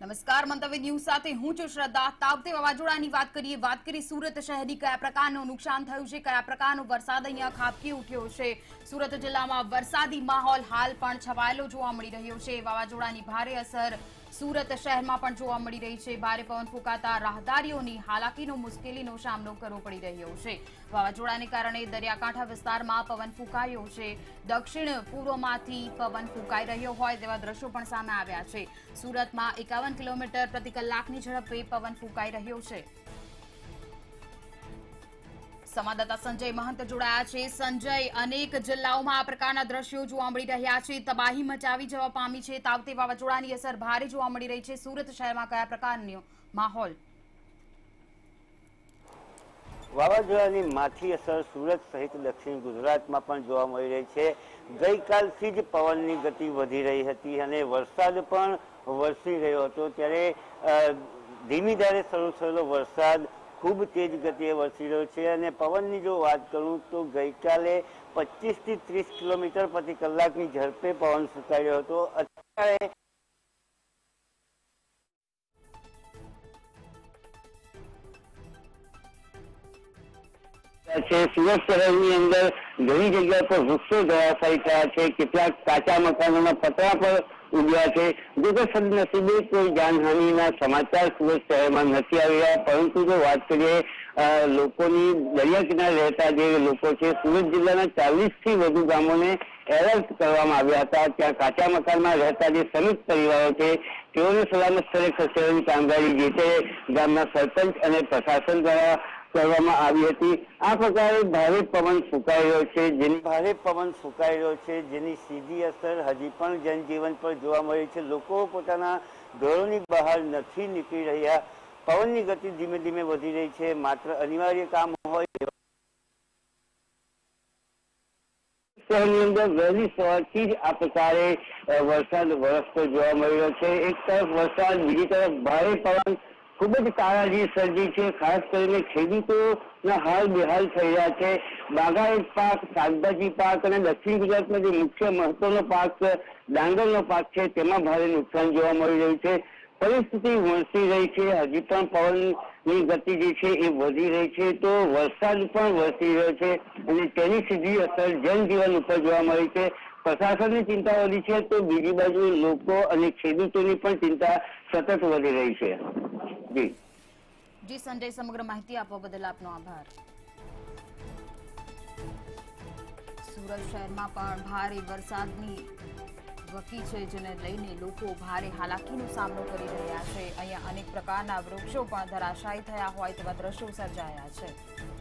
नमस्कार मंतव्य न्यूज साथे हूं छु श्रद्धा। तावते वावाजोडानी बात करीए सूरत शहरी क्या प्रकार नुकसान थयुं छे, क्या प्रकार वरसाद अहींया खाबकी उठ्यो छे। सूरत जिला में वरसादी माहौल हाल पण छवायेलो जोवा मळी रह्यो छे। वावाजोडानी भारे असर सूरत शहर में पण जोवा मळी रही है। भारे पवन फूंकाता राहदारीओनी हालाकीनो मुश्केलीनो सामनो करवो पड़ी रह्यो छे। वावाजोडाने कारणे दरियाकांठा विस्तार में पवन फूंकायो छे। दक्षिण पूर्व में पवन फूंकाई रह्यो होय तेवा दृश्यो पण सामे आव्या छे। सूरत में 51 किलोमीटर प्रति कलाकनी झड़पे पवन फूंकाई रह्यो छे। संवाददाता संजय महंत जोड़ाया छे। संजय, अनेक जिल्लाओं में आ प्रकारना दृश्यों जोवा मळी रह्या छे। तबाही मचावी जवा पामी छे। तावते वावाजोडानी असर भारे जोवा मळी रही है। सूरत शहर में क्या प्रकारनो माहौल? वावाजोडानी माथी असर सूरत सहित दक्षिण गुजरात में पण जोवा मळी रही है। गई काल थी ज पवन की गति वधी रही हती अने वरसाद पण वरसी रह्यो हतो। त्यारे धीमी धारे शरू थयेलो वरसाद खूब तेज गतिए वरसी रह्यो छे अने पवननी जो बात करूँ तो गई काले 25 થી 30 किलोमीटर प्रति कलाक की झड़पे पवन फूंकाई रह्यो हतो। अत्यारे सूरत शहर की अंदर घनी जगह पर वृक्षों धराशायी थया छे। केटलाक काचा मकानों में पतरा पर उड्या छे। सदनसीबे कोई जानहानि ना समाचार सूरत शहर में नहीं आवी रह्या, परंतु जो बात करिए लोकोनी दरिया किनारे रहता जे लोको छे, सूरत जिल्लाना 40 થી વધુ ગામોને એલર્ટ કરવામાં આવ્યા હતા। ત્યાં કાચા મકાનમાં રહેતા જે શ્રમિક પરિવારો છે તેઓને સલામત સ્થળે ખસેડવાની કામગીરી જે તે ગામના સરપંચ અને પ્રશાસન દ્વારા કરવામાં આવી હતી। આ પ્રકારે ભારે પવન ફૂંકાઈ રહ્યો છે જેની સીધી અસર હજી પણ જનજીવન પર જોવા મળી છે। લોકો પોતાના ઘરોની બહાર નથી નીકળી રહ્યા। પવનની ગતિ ધીમે ધીમે વધી રહી છે। માત્ર અનિવાર્ય કામ હોય શહેરની અંદર વહેલી સવારથી જ આ પ્રકારે વરસાદ વરસતો જોવા મળી રહ્યો છે। એક તરફ વરસાદ, બીજી તરફ ભારે પવન ખૂબ જ તારાજી સર્જી છે। ખાસ કરીને ખેડૂતોના હાલ બેહાલ થઈ રહ્યા છે। બાગાયત પાક, શાકભાજી પાક અને દક્ષિણ ગુજરાતમાં જે મુખ્ય મહત્વનો પાક ડાંગરનો પાક છે તેમાં ભારે નુકસાન જોવા મળી રહ્યું છે। પરિસ્થિતિ વણસી રહી છે। હજી પણ પવનની ગતિ જે છે એ વધી રહી છે, તો વરસાદ પણ વરસી રહ્યો છે અને તેની સીધી અસર જનજીવન ઉપર જોવા મળી છે। પ્રશાસનની ચિંતા વધી છે તો બીજી બાજુ લોકો અને ખેડૂતોની પણ ચિંતા સતત વધી રહી છે। જી સંજય, સમગ્ર માહિતી આપવા બદલ આપનો આભાર। સુરત શહેરમાં પણ ભારે વરસાદની વકી છે જેને લઈને લોકો ભારે હાલાકીનો સામનો કરી રહ્યા છે। અહીંયા અનેક પ્રકારના વૃક્ષો પણ ધરાશાયી થયા હોય તેવા દ્રશ્યો સર્જાયા છે।